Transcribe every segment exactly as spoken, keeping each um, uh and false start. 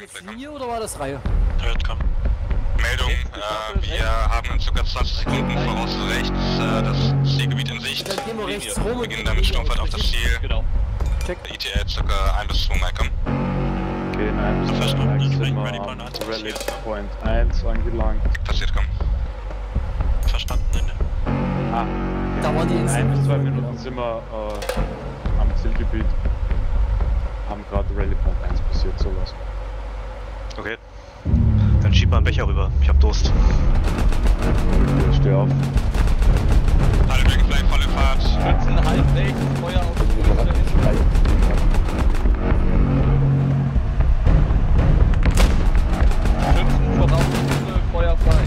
das jetzt mir oder war das Reihe? Komm. Meldung, äh, wir haben in ca. zwanzig Sekunden voraus rechts äh, das Zielgebiet in Sicht. Wir beginnen damit Sturmfahrt auf das Ziel. Genau. E T L ca. ein bis zwei Meilen. Okay, nein, das ist Rally Point eins angelangt. Passiert, komm. Verstanden, ne? Ah, dauert die ein bis zwei Minuten sind wir äh, am Zielgebiet. Haben gerade Rally Point eins passiert, sowas. Okay. Dann schieb mal einen Becher rüber, ich hab Durst. Ich steh auf. Alle Wege gleich volle Fahrt. Schützen halbwegs, Feuer auf die Brüste oder nicht gleich. Schützen voraus die Brüste, Feuer frei.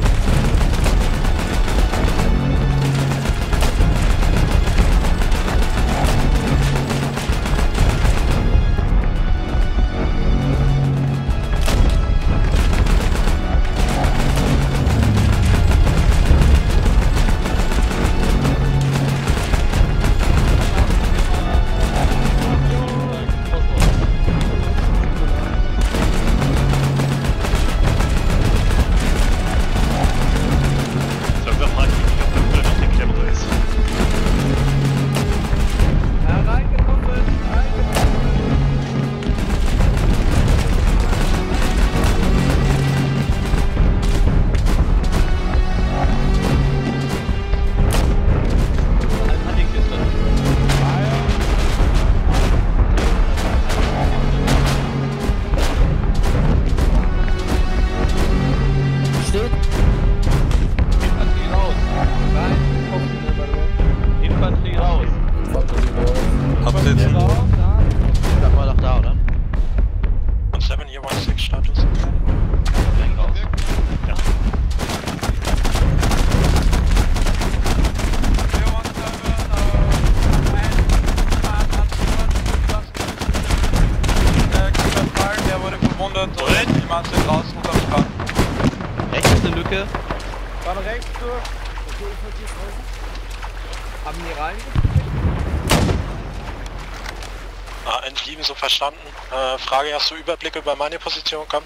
Äh, Frage, hast du Überblick über meine Position? Komm.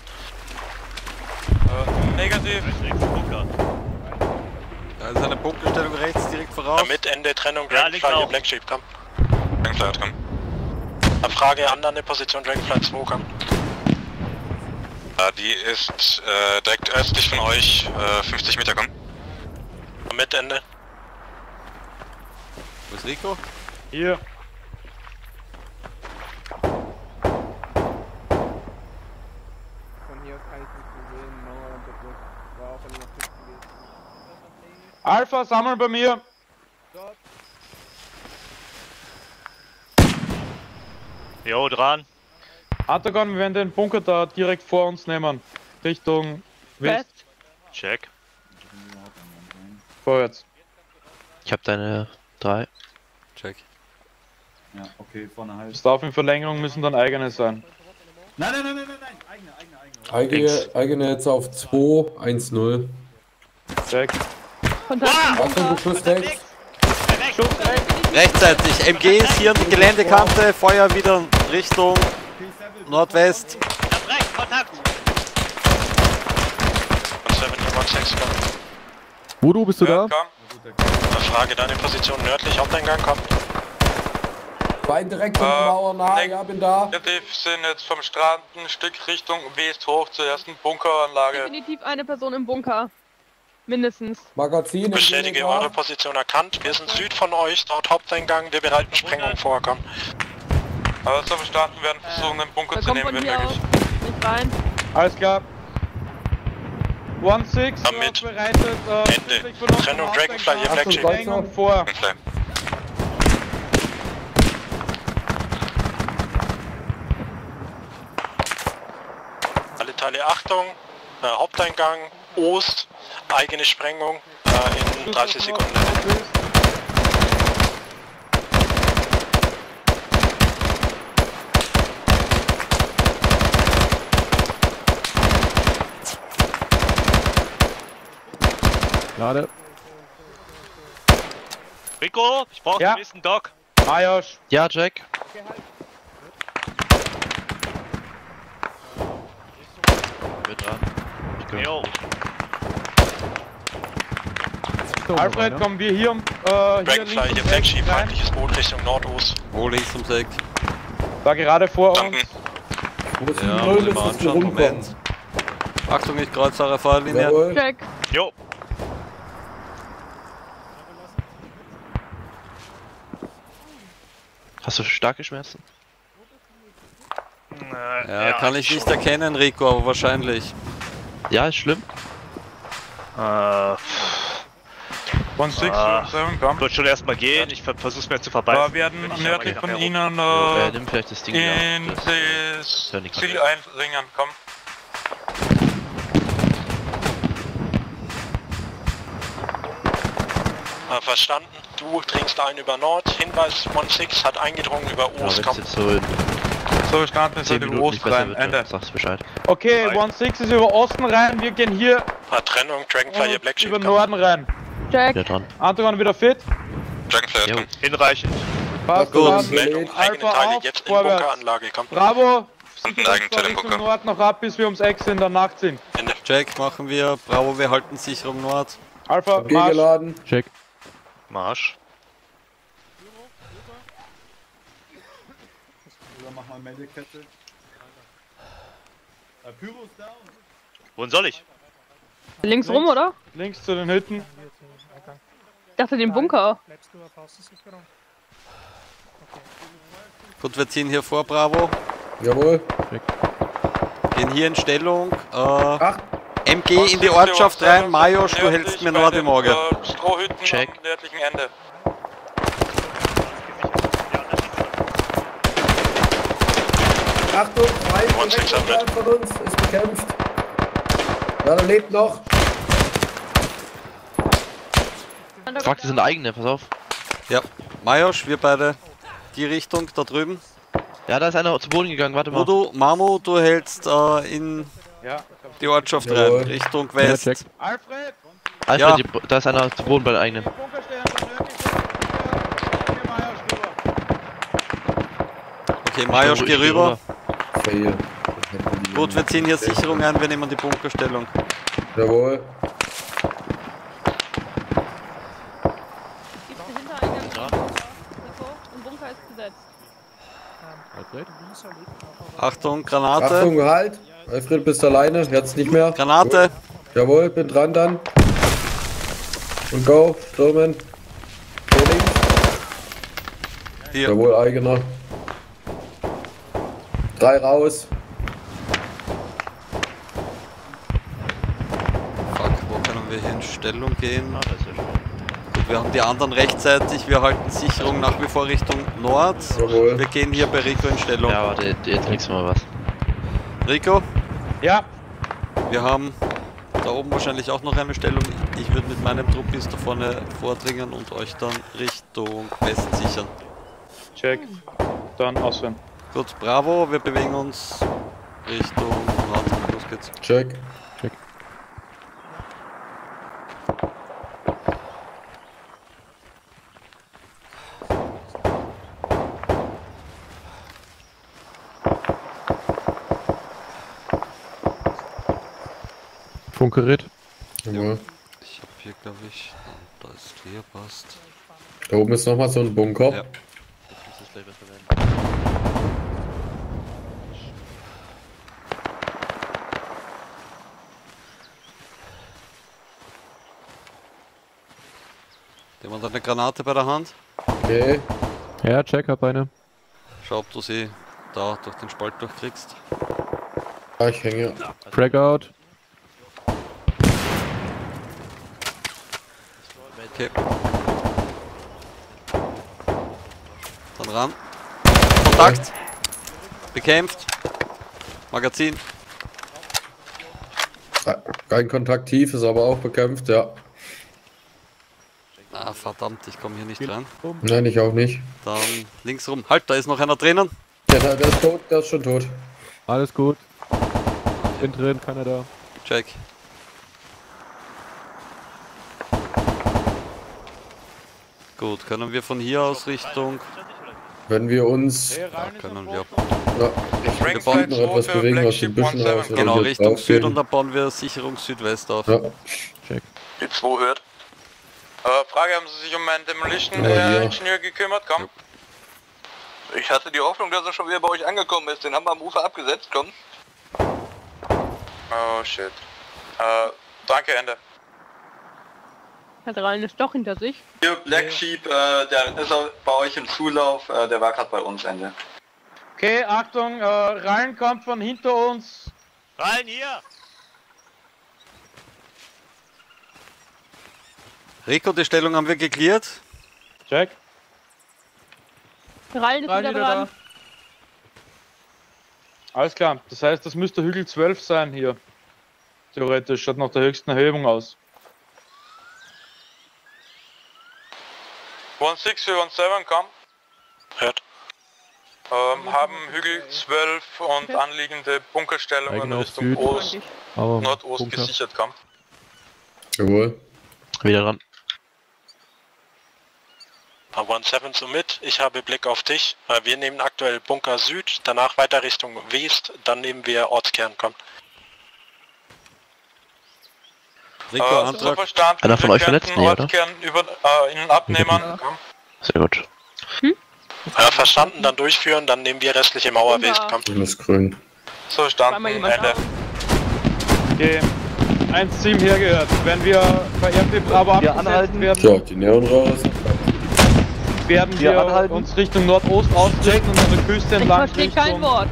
Äh, negativ. Da ist eine Punktbestellung rechts direkt voraus. Damit Ende Trennung Dragonfly ja, Black Sheep, komm. Dragonfly, komm. Eine Frage, andere Position Dragonfly zwei, komm. Ja, die ist äh, direkt östlich von euch, äh, fünfzig Meter, komm. Damit Ende. Wo ist Rico? Hier. Alpha, Summer bei mir! Stop. Jo, dran! Artagon, wir werden den Bunker da direkt vor uns nehmen. Richtung West. West. Check. Vorwärts. Ich hab deine drei. Check. Ja, okay, vorne halb. Staff in Verlängerung müssen dann eigene sein. Nein, nein, nein, nein, nein, nein. eigene, eigene, eigene. Eigene, eigene jetzt auf zwei eins null. Check. Ah! Schuss rechts. Schuss rechts. Rechtzeitig. M G ist hier in die Geländekante. Feuer wieder Richtung Nordwest. Nach rechts, Kontakt. Voodoo, bist du da? Frage deine Position nördlich Haupteingang, komm. Bein direkt von der Mauer nah, ja, bin da. Wir sind jetzt vom Strand ein Stück Richtung West hoch zur ersten Bunkeranlage. Definitiv eine Person im Bunker. Mindestens. Magazin. Bestätige eure Position erkannt. Wir sind süd von euch, dort Haupteingang. Wir bereiten Sprengung vor. Komm. Aber also wir starten werden versuchen, den Bunker äh, zu nehmen, wenn möglich. Nicht rein. Alles klar. eins sechs bereitet. Äh, Ende. Trennung Dragonfly, hier Black Sheep. Sprengung vor. Alle Teile Achtung. Äh, Haupteingang. Ost, eigene Sprengung äh, in dreißig Sekunden. Lade. Rico, ich brauche ja. Den nächsten Doc. Majosch. Ja, Jack. Okay, halt. wir dran. Ich geh auch. Alfred, kommen wir hier um. Äh, Dragonfly, hier Black Sheep, feindliches Boot Richtung Nordost. Wo links zum Sekt? War gerade vor Danken. uns. Wo ist ja, Null, ist das rumkommen. Achtung, nicht Kreuzfahrer, Fahrlinie. Check. Jo. Hast du starke Schmerzen? Na, ja, ja, kann ich schon. nicht erkennen, Rico, aber wahrscheinlich. Ja, ist schlimm. Äh. eins sechs sieben, ah, wird schon erstmal gehen, ich versuch's mir zu verbeißen. Aber wir werden nördlich von Ihnen äh, ja, nimm vielleicht das Ding in das Ziel einringen, komm. Ah, verstanden, du dringst ein über Nord, Hinweis eins sechs hat eingedrungen über Ost, komm. So, wir starten jetzt über Osten rein, Ende. Sag's Bescheid. Okay, eins sechs ist über Osten rein, wir gehen hier Trennung, Dragonfly, Black Sheep, über Norden rein. Check. Anton wieder fit. Dragonfly ist gut. Hinreichend. Passt gut. Meldung, eigene Teile jetzt in Bunkeranlage. Kommt. Bravo. Und ein eigenes Teil im Bunker. Nord noch ab, bis wir ums Eck sind, danach sind. Ende. Check, machen wir. Bravo, wir halten sicher um Nord. Alpha, Marsch. Geladen. Check. Marsch. Oder mach mal Meldekette. Pyro ist down. Wohin soll ich? Links, Links rum, oder? Links zu den Hütten. Ich dachte den Bunker. Gut, wir ziehen hier vor, Bravo. Jawohl. Gehen hier in Stellung. Äh, Ach. M G Post in die Ortschaft rein. Majos, du hältst mir Nord im Auge. Strohhütten Check. Am nördlichen Ende. Achtung, drei von uns ist bekämpft. Ja, er lebt noch. Fuck, die sind eigene, pass auf. Ja, Majos, wir beide. Die Richtung, da drüben. Ja, da ist einer zu Boden gegangen, warte mal. Udo, Mamo, du hältst äh, in ja, die Ortschaft rein, Jawohl. Richtung West. Ja, Alfred! Alfred, ja. Die, da ist einer zu Boden bei den eigenen. Okay, Majos, geh rüber. rüber. Gut, wir ziehen hier Sicherung ein, wir nehmen die Bunkerstellung. Jawohl. Achtung, Granate. Achtung, halt. Alfred, bist alleine, jetzt nicht mehr. Granate. Gut. Jawohl, bin dran dann. Und go, stürmen. Hier. Jawohl, eigener. Drei raus. Fuck, wo können wir hier in Stellung gehen? Wir haben die anderen rechtzeitig, wir halten Sicherung nach wie vor Richtung Nord. Jawohl. Wir gehen hier bei Rico in Stellung. Ja, warte, jetzt kriegst du mal was. Rico? Ja? Wir haben da oben wahrscheinlich auch noch eine Stellung. Ich würde mit meinem Trupp bis da vorne vordringen und euch dann Richtung Westen sichern. Check. Dann auswählen. Gut, Bravo, wir bewegen uns Richtung Nord. Los geht's. Check. Check. Funkgerät. Jawohl. Ich hab hier, glaube ich, da ist hier, passt. Da oben ist nochmal so ein Bunker. Ja. Jetzt muss das gleich besser werden. Jemand hat eine Granate bei der Hand? Okay. Ja, check, hab eine. Schau, ob du sie da durch den Spalt durchkriegst. Ah, ich hänge. Crack out. Okay. Dann ran. Kontakt. Bekämpft. Magazin. Kein Kontakt tief, ist aber auch bekämpft, ja. Ah, verdammt, ich komme hier nicht ran. Nein, ich auch nicht. Dann links rum. Halt, da ist noch einer drinnen. Ja, der, der ist tot, der ist schon tot. Alles gut. Bin drin, keiner da. Check. Gut, können wir von hier aus Richtung... Wenn wir uns... Ja, können wir. Ja. Wir bauen noch etwas bewegen aus den Büschen raus. Genau, Richtung Süd und dann bauen wir Sicherung Südwest auf. Ja. Check. Die zwei hört. Äh, Frage, haben Sie sich um meinen Demolition-Ingenieur äh, ja. gekümmert? Komm. Ja. Ich hatte die Hoffnung, dass er schon wieder bei euch angekommen ist. Den haben wir am Ufer abgesetzt, komm. Oh shit. Äh, danke, Ende. Hat Rallen ist doch hinter sich. Hier, Black Sheep, äh, der ist auch bei euch im Zulauf, äh, der war gerade bei uns, Ende. Okay, Achtung, äh, Rallen kommt von hinter uns. Rallen hier! Rico, die Stellung haben wir geklärt. Check. Rallen ist Rallen wieder dran. Da. Alles klar, das heißt, das müsste Hügel zwölf sein hier. Theoretisch, schaut nach der höchsten Erhebung aus. eins sechs vier eins sieben, komm. Hört. Ähm, haben Hügel zwölf und anliegende Bunkerstellungen Richtung Ost, Nordost gesichert, komm. Jawohl. Wieder dran. eins sieben so mit, ich habe Blick auf dich. Wir nehmen aktuell Bunker Süd, danach weiter Richtung West, dann nehmen wir Ortskern, komm. Rico, äh, so einer von euch verletzt, nee, oder? Über, äh, Ihnen abnehmen. Ja. Sehr gut. Hm? Äh, verstanden, dann durchführen, dann nehmen wir restliche Mauer West. Das grün. So standen, Ende. Okay, eins sieben hergehört. Wenn wir verehrte aber wir anhalten werden, so, die Neon raus. werden wir, wir uns Richtung Nordost ausrichten und unsere Küste entlang. Ich verstehe kein Wort.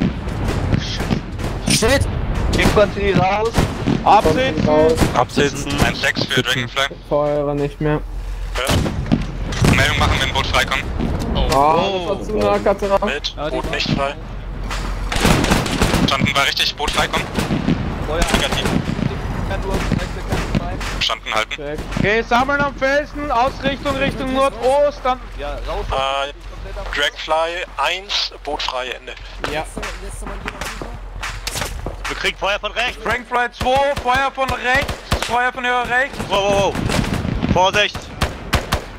Shit! Irgendwann zieht raus. Absitzen! Absitzen! eins sechs für Dragonfly. Feuer nicht mehr. Ja. Meldung machen, wenn Boot freikommt. Oh, oh, oh. Nah, mit ja, Boot nicht frei. Standen war richtig, Boot freikommt. Feuer. Negativ. Standen halten. Check. Okay, sammeln am Felsen, Ausrichtung Richtung Nordost, dann. Ja, raus. Äh, Dragonfly eins, Boot frei, Ende. Ja. Wir kriegen Feuer von rechts! Dragonfly zwei, Feuer von rechts! Feuer von ihrer rechts! Wow, wow, wow! Vorsicht!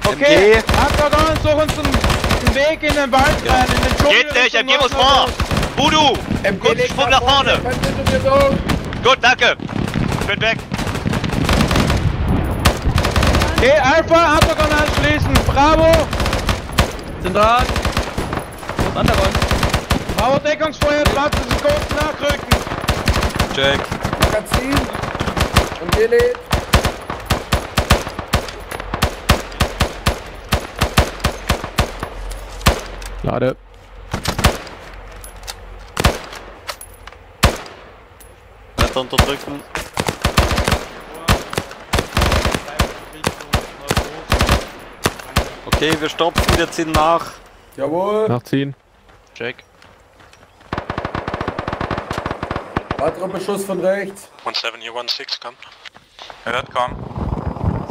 Okay, Akadon, such uns einen Weg in den Wald ja. rein, in den Dschungel! Geht nicht, M G muss vor! Voodoo! Guten Sprung nach vorne! Gut, danke! Ich bin weg! Okay, Alpha, Akadon anschließen! Bravo! Sind dran! Und Anderon! Bravo, Deckungsfeuer, dreißig Sekunden nachrücken! Check. Magazin und Willi. Lade. Weiter unterdrücken. Okay, wir stopfen, wir ziehen nach. Jawohl. Nachziehen. Check. Weiterer Beschuss von rechts. eins sieben hier eins sechs, komm. Hört, komm.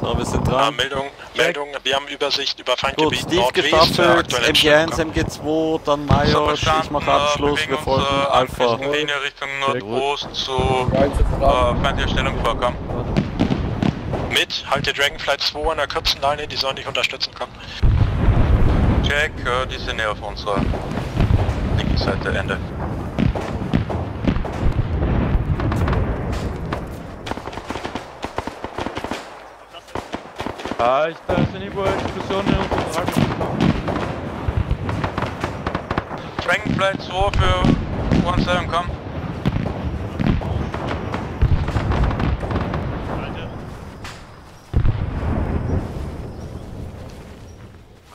So, wir sind dran. Ah, Meldung, Meldung, wir haben Übersicht über Feindgebiet. Gut, Steve gestaffelt, M G eins, M G zwei, dann Major, ich mache Abschluss, wir folgen Alpha. Wir Linie Richtung Nordost zu äh, Feindherstellung vorkommen. Mit, halt der Dragonfly zwei an der kurzen Leine, die sollen dich unterstützen, komm. Check, äh, die sind näher auf unserer linken Seite, Ende. Ja, ich darf ja nicht, wo Diskussionen unterhalten. Dragonfly zwei für eins sieben, komm.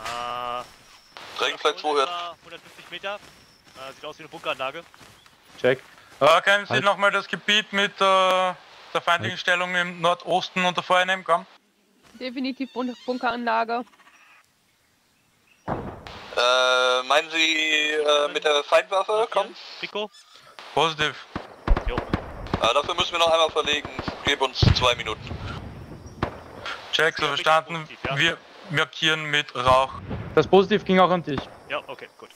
Ah, Dragonfly zwei hört. hundertfünfzig Meter. Ah, sieht aus wie eine Bunkeranlage. Check. Ah, können Sie halt. nochmal das Gebiet mit äh, der feindlichen halt. Stellung im Nordosten unter Feuer nehmen, komm. Definitiv Bunkeranlage. Äh, meinen Sie äh, mit der Feindwaffe? Komm. Rico? Positiv. Jo. Äh, dafür müssen wir noch einmal verlegen. Gib uns zwei Minuten. Check, so verstanden. Positiv, ja. Wir markieren mit Rauch. Das Positiv ging auch an dich. Ja, okay, gut.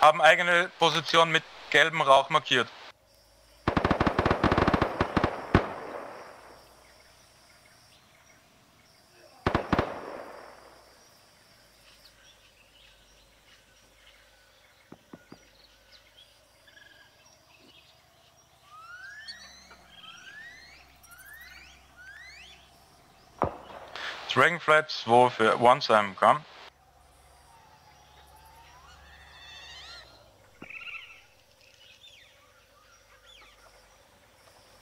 Haben eigene Position mit gelbem Rauch markiert. Dragonflight zwei für Once I'm Gone.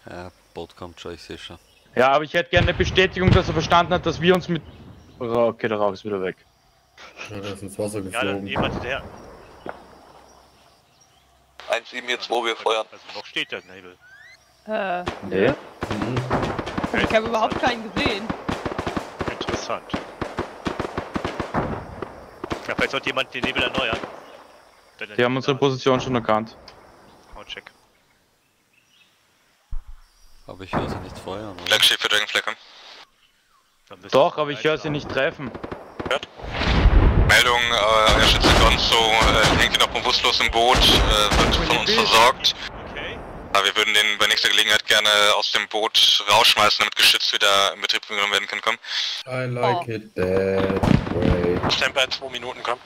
Ja, Bot kommt schon, ich sehe schon. Ja, aber ich hätte gerne eine Bestätigung, dass er verstanden hat, dass wir uns mit... Oh, okay, der Rauch ist wieder weg. Ja, der ist ins Wasser geflogen. Ja, dann jemand der... eins sieben vier zwei, wir feuern. Also noch steht der Nebel. Äh... Nee. Mhm. Ich habe überhaupt keinen gesehen. Interessant. Ja, vielleicht sollte jemand den Nebel erneuern. Die haben unsere Position schon erkannt. Oh, check. Aber ich höre sie nicht feuern, oder? Flaggschiff für Dragonflecken. Doch, aber ich höre sie nicht treffen. Hört? Meldung, äh, er schützt Gonzo, äh, hängt ihn noch bewusstlos im Boot, äh, wird von uns versorgt. Okay. Aber wir würden den bei nächster Gelegenheit gerne aus dem Boot rausschmeißen, damit geschützt wieder in Betrieb genommen werden kann. Komm. I like oh. it that way. Stand bei zwei Minuten, komm.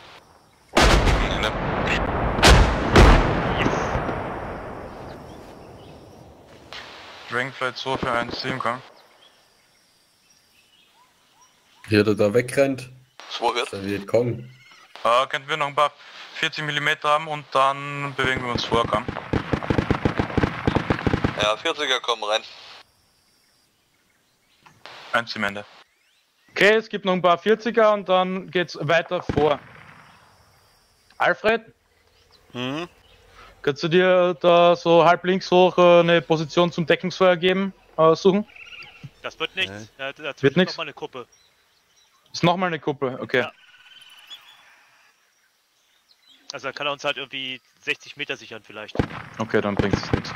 Ende. Dragonflight zwei für eins sieben, komm. Hier, der da wegrennt. zwei wird. Dann wird kommen. Äh, könnten wir noch ein paar vierzig Millimeter haben und dann bewegen wir uns vor, komm. Ja, vierziger kommen rein. eins sieben Ende. Okay, es gibt noch ein paar vierziger und dann geht's weiter vor. Alfred? Mhm. Kannst du dir da so halb links hoch eine Position zum Deckungsfeuer geben, äh, suchen? Das wird nichts. Nee. Da, da wird nichts. Nochmal eine Kuppe. Ist nochmal eine Kuppe, okay. Ja. Also dann kann er uns halt irgendwie sechzig Meter sichern vielleicht. Okay, dann bringt es nichts.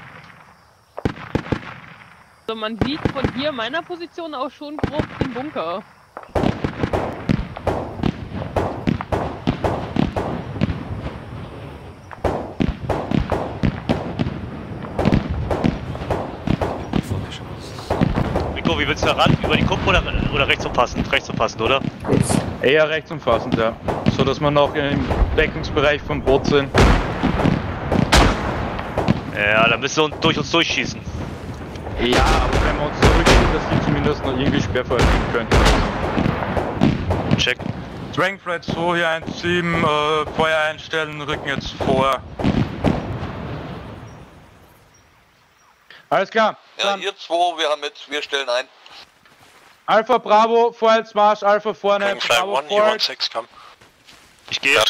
So, man sieht von hier meiner Position auch schon grob den Bunker. Wie willst du da ran? Über die Kuppe oder, oder rechts umfassend? Rechts umfassend, oder? Eher rechts umfassend, ja. So dass wir noch im Deckungsbereich vom Boot sind. Ja, da müssen wir uns durch uns durchschießen. Ja, aber wenn wir uns zurückziehen, dass die zumindest noch irgendwie Sperrfeuer geben können. Check. Dragonflight zwei hier eins sieben, äh, Feuer einstellen, rücken jetzt vor. Alles klar. Ja, ihr zwei, wir haben jetzt, wir stellen ein. Alpha Bravo, Vorwärtsmarsch, Alpha vorne, Bravo vorwärts. Ich gehe. Ja,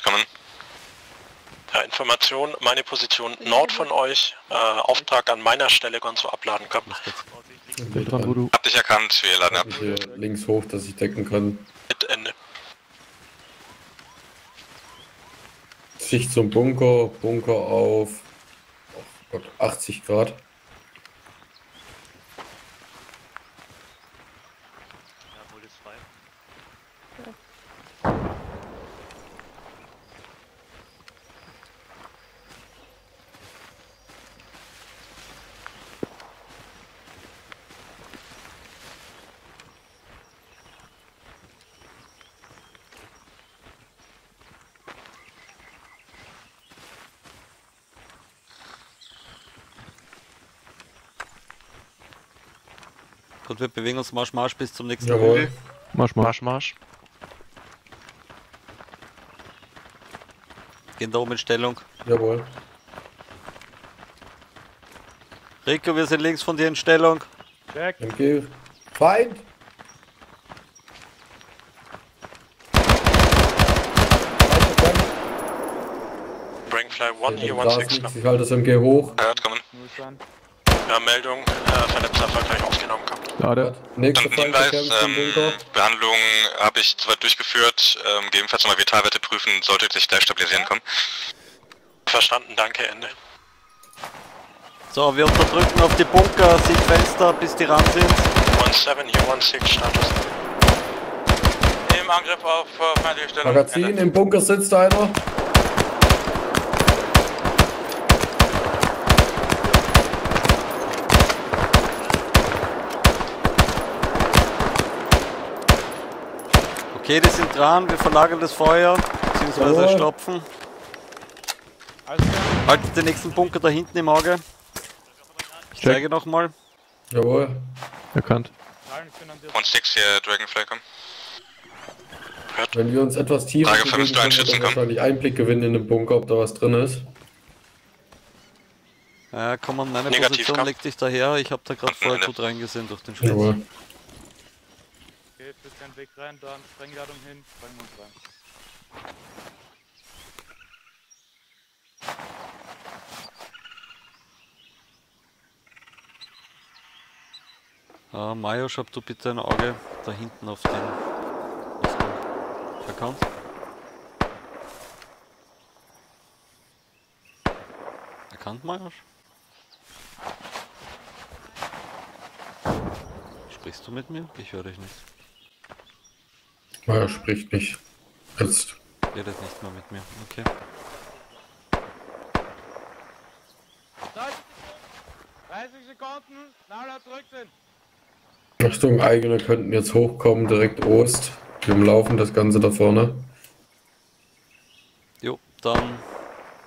Information, meine Position Nord von euch, äh, Auftrag an meiner Stelle, ganz so abladen kann. Hab dich erkannt, wir laden ab. Hier links hoch, dass ich decken kann. Mit Ende. Sicht zum Bunker, Bunker auf oh Gott, achtzig Grad. Und wir bewegen uns Marsch, Marsch bis zum nächsten Jawohl. Mal. Marsch, Marsch, Marsch. Gehen da oben in Stellung. Jawohl. Rico, wir sind links von dir in Stellung. Check. Okay. Feind. Brainfly eins, hier eins sechs. Ich halte das M G hoch. Ja, kommen. Ja, Meldung. Äh, Verletzter erfolgreich aufgenommen. Schade. Nächster Hinweis, ähm, Behandlung habe ich soweit durchgeführt, ähm, gegebenenfalls nochmal Vitalwerte prüfen, sollte sich gleich stabilisieren kommen. Verstanden, danke, Ende. So, wir unterdrücken auf die Bunker, Sicht Fenster, bis die ran sind. eins sieben, hier eins sechs, Status. Im Angriff auf uh, feindliche Stellung. Magazin, Ende. Im Bunker sitzt einer. Okay, die sind dran, wir verlagern das Feuer, beziehungsweise stopfen. Haltet den nächsten Bunker da hinten im Auge. Ich zeige nochmal. Jawohl. Erkannt. eins sechs hier, Dragonfly, komm. Hört. Wenn wir uns etwas tiefer bewegen, können wir dann wahrscheinlich Einblick gewinnen in den Bunker, ob da was drin ist. Ja, komm an meine Negativ, Position, komm. Leg dich daher, ich hab da gerade vorher gut reingesehen durch den Schlitz. Okay, führt keinen Weg rein, dann Sprengladung hin, sprengen wir uns rein. Uh, Mayo, schreib du bitte ein Auge da hinten auf den Account. Erkannt, Mayo? Sprichst du mit mir? Ich höre dich nicht. Mayo spricht nicht. Jetzt. Redet nicht mehr mit mir, okay. dreißig Sekunden, Nala drückt den. Richtung eigene könnten jetzt hochkommen, direkt Ost. Wir laufen das Ganze da vorne. Jo, dann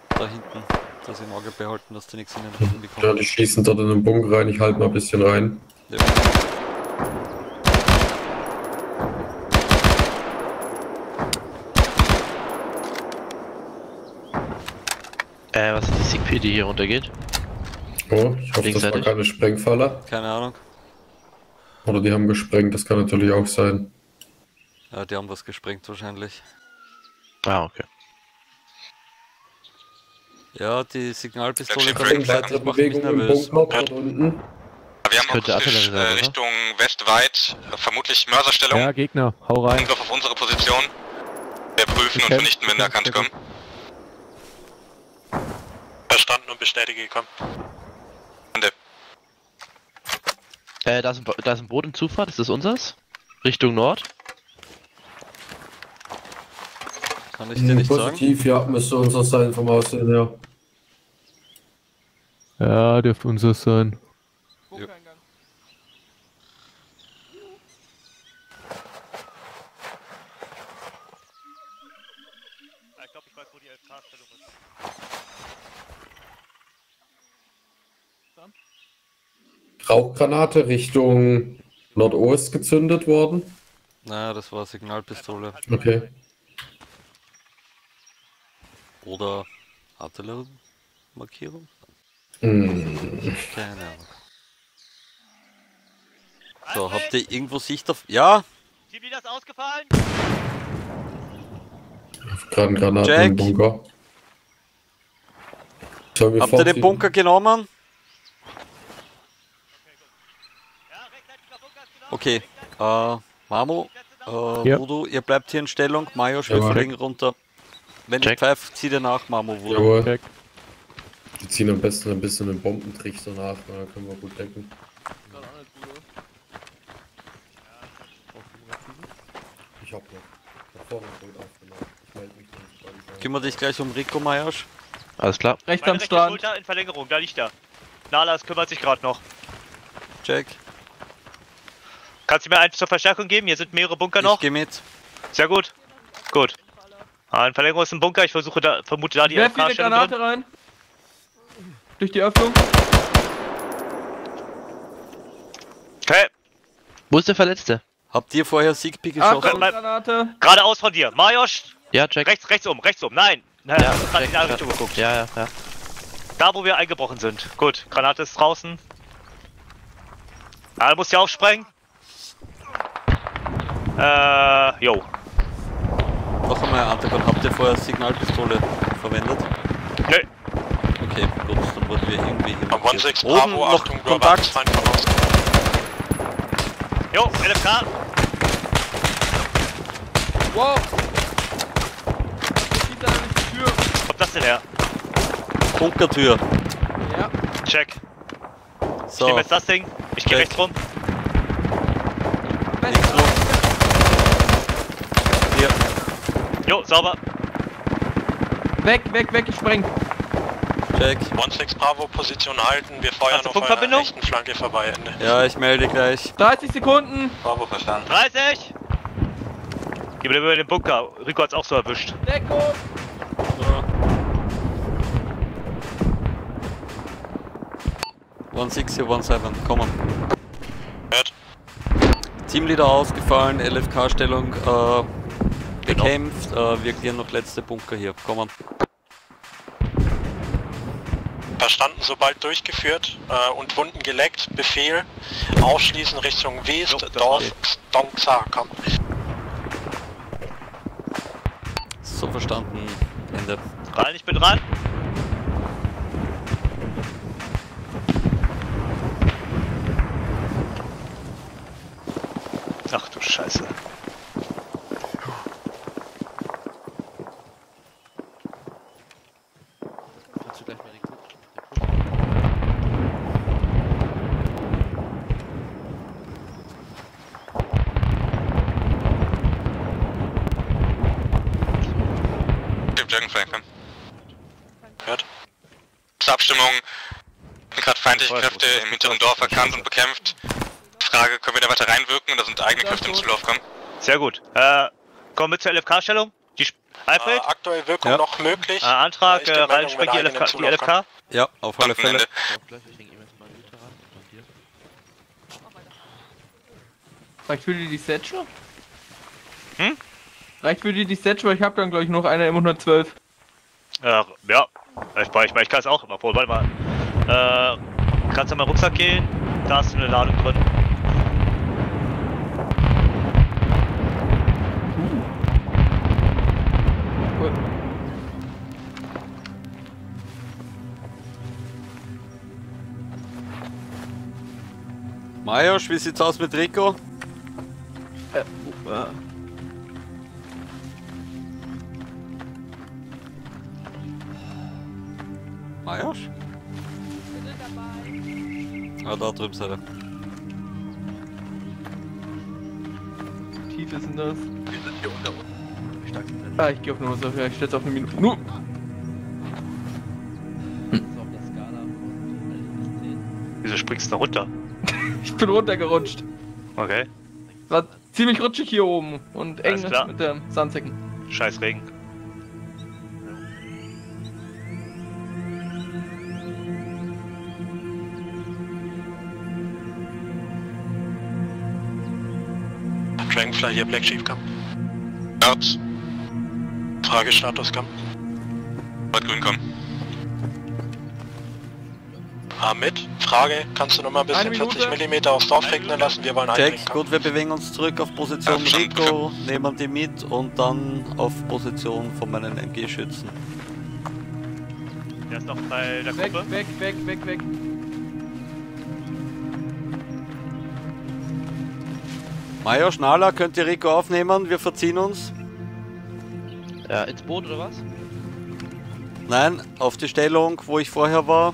da hinten, das im Auge behalten, dass die nichts in den Rücken bekommen. Ja, die schießen dort in den Bunker rein, ich halte mal ein bisschen rein. Ja. Äh, was ist die Sigpie, die hier runtergeht? Oh, ich hoffe, das war keine Sprengfalle. Keine Ahnung. Oder die haben gesprengt, das kann natürlich auch sein. Ja, die haben was gesprengt wahrscheinlich. Ah, okay. Ja, die Signalpistole kommt in der Bewegung im Bunker von unten. Wir haben optisch Richtung westweit, vermutlich Mörserstellung. Ja, Gegner, hau rein. Angriff auf unsere Position. Wir prüfen und vernichten, wenn der Kante kommt. Verstanden und bestätige, komm. Äh, da ist ein, da ist ein Boot in Zufahrt, ist das unseres? Richtung Nord? Kann ich dir nicht sagen? Positiv, ja, müsste unseres sein vom Aussehen, ja. Ja, dürfte unseres sein. Ja. Ich glaube, ich weiß, wo die L K-Stellung ist. Dann? Rauchgranate Richtung Nordost gezündet worden. Naja, das war Signalpistole. Okay. Oder Artilleriemarkierung? Hm. Keine Ahnung. So, habt ihr irgendwo Sicht auf... Ja! Team Leader ist ausgefallen! Gerade Granaten im Bunker. Habt ihr den Bunker genommen? Okay, äh, Mamo, äh, ja. Voodoo, ihr bleibt hier in Stellung, Mayo, Schwefling runter. Wenn ihr pfeift, zieht ihr nach, Mamo, Voodoo. Wir ziehen am besten ein bisschen den Bombentrichter nach, dann können wir gut decken. Ich hab noch. Da vorne wird aufgenommen. Ich melde mich nicht. Kümmere dich gleich um Rico, Mayosch. Alles klar. Rechts am Strand. Schulter in Verlängerung, da liegt er. Nalas kümmert sich gerade noch. Check. Kannst du mir einfach zur Verstärkung geben? Hier sind mehrere Bunker noch. Ich geh mit. Sehr gut. Gut. Ah, in Verlängerung ist ein Bunker. Ich versuche da, vermute da die F K-Stellung. Werft die Granate rein. Durch die Öffnung. Okay. Wo ist der Verletzte? Habt ihr vorher Siegpick geschossen? Achtung, Granate. Geradeaus von dir. Majosch. Ja, check. Rechts, rechts um, rechts um. Nein. Nein, ja, ich hab grad in die andere Richtung geguckt. Ja, ja, ja. Da, wo wir eingebrochen sind. Gut. Granate ist draußen. Ah, du musst ja aufsprengen. Äh, jo. Noch einmal, Antikon, habt ihr vorher Signalpistole verwendet? Nö. Okay, gut, dann wurden wir irgendwie hier markiert. Oben noch Kontakt. Jo, L F K. Wow. Ich zieh da durch die Tür. Wo kommt das denn her? Bunkertür. Ja. Check. So. Ich nehme jetzt das Ding. Ich geh rechts rum. Jo, sauber. Weg, weg, weg, ich spreng. Check. eins sechs Bravo, Position halten, wir feuern auf eurer rechten Flanke vorbei. Ende. Ja, ich melde gleich. dreißig Sekunden. Bravo, verstanden. dreißig. Gib mir über den Bunker, Rico hat's auch so erwischt. Deckung. So. eins sechs hier, eins sieben, komm mal. Hört. Teamleader ausgefallen, L F K-Stellung äh, bekämpft. Genau. Äh, wir klären noch letzte Bunker hier. Kommen. Verstanden, sobald durchgeführt äh, und Wunden geleckt. Befehl aufschließen Richtung West, Jupp, Dorf, Dongza, komm. So verstanden. Ende. Rein, ich bin dran. Ach du Scheiße. Abstimmung, gerade feindliche Kräfte im hinteren Dorf erkannt und bekämpft. Frage, können wir da weiter reinwirken oder sind eigene Kräfte im Zulauf kommen? Sehr gut. Äh, kommen wir zur L F K-Stellung? Die Alfred? Äh, aktuell Wirkung ja. noch möglich. Äh, Antrag, äh, rein sprechen die L F K, die L F K? Ja, auf alle Fälle. Ende. Reicht für die Dispatcher? Hm? Reicht für die Dispatcher? Ich habe dann gleich noch eine M hundertzwölf. Äh, ja. Ich, ich, ich kann es auch immer vor, warte mal. Äh, kannst du mal in den Rucksack gehen? Da ist eine Ladung drin. Cool. Majosch, wie sieht's aus mit Rico? Äh, uh, Majosch? Ich bin dabei. Ah, da drüben seid ihr. Wie tief ist denn das? Wir sind hier unter uns. Stark sind wir. Ah, ich geh auf eine Hose. Ja, ich stell's auf eine Minute. Nu! Das ist auf der Skala von zehn. Wieso springst du da runter? Ich bin runtergerutscht. Okay. War ziemlich rutschig hier oben und eng mit der Sandsäcken. Scheiß Regen. Dragonfly hier, Black Chief, komm. Ups. Fragestatus, komm. Rot grün, komm. Ah, mit. Frage, kannst du nochmal bis zu vierzig Millimeter aufs Dorf regnen lassen? Wir wollen einbringen. Check, gut, wir bewegen uns zurück auf Position ja, Rico, nehmen die mit und dann auf Position von meinen M G-Schützen. Der ist noch bei der Gruppe. Weg, weg, weg, weg, weg. Major Schnaller, könnt ihr Rico aufnehmen? Wir verziehen uns. Ja, ins Boot oder was? Nein, auf die Stellung, wo ich vorher war.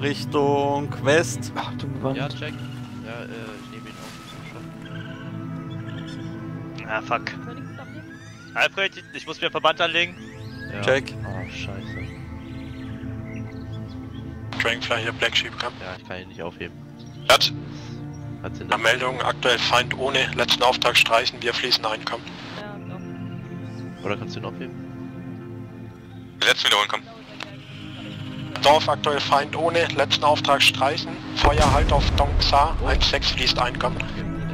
Richtung West. Ach, du Mann. Ja, check. Ja, äh, ich nehme ihn auf. Ah, fuck. Alfred, ich muss mir Verband anlegen. Ja. Check. Oh, scheiße. Dragonfly hier, Black Sheep, komm. Ja, ich kann ihn nicht aufheben. Hat. Nach Meldung, aktuell Feind ohne, letzten Auftrag streichen, wir fließen ein, komm. Ja, doch. Oder kannst du ihn aufheben? Letzten wiederholen, komm. Dorf, aktuell Feind ohne, letzten Auftrag streichen, Feuer halt auf Dongza, oh. eins sechs fließt ein, komm.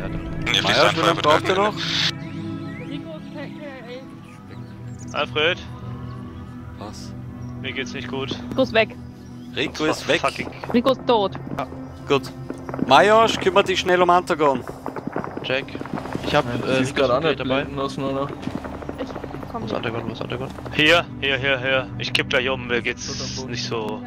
Ja, doch. Nee, fließt ein, Feuer wird noch. Alfred? Was? Mir geht's nicht gut. Rico ist weg. Rico ist weg. Rico ist tot. Ja. Gut. Majosch, kümmere dich schnell um Antagon. Check. Ich hab ja, äh, gerade andere dabei. Lassen, oder? Ich komm. Was Antagon, was Antagon? Hier, hier, hier, hier. Ich kipp gleich um, mir geht's nicht so.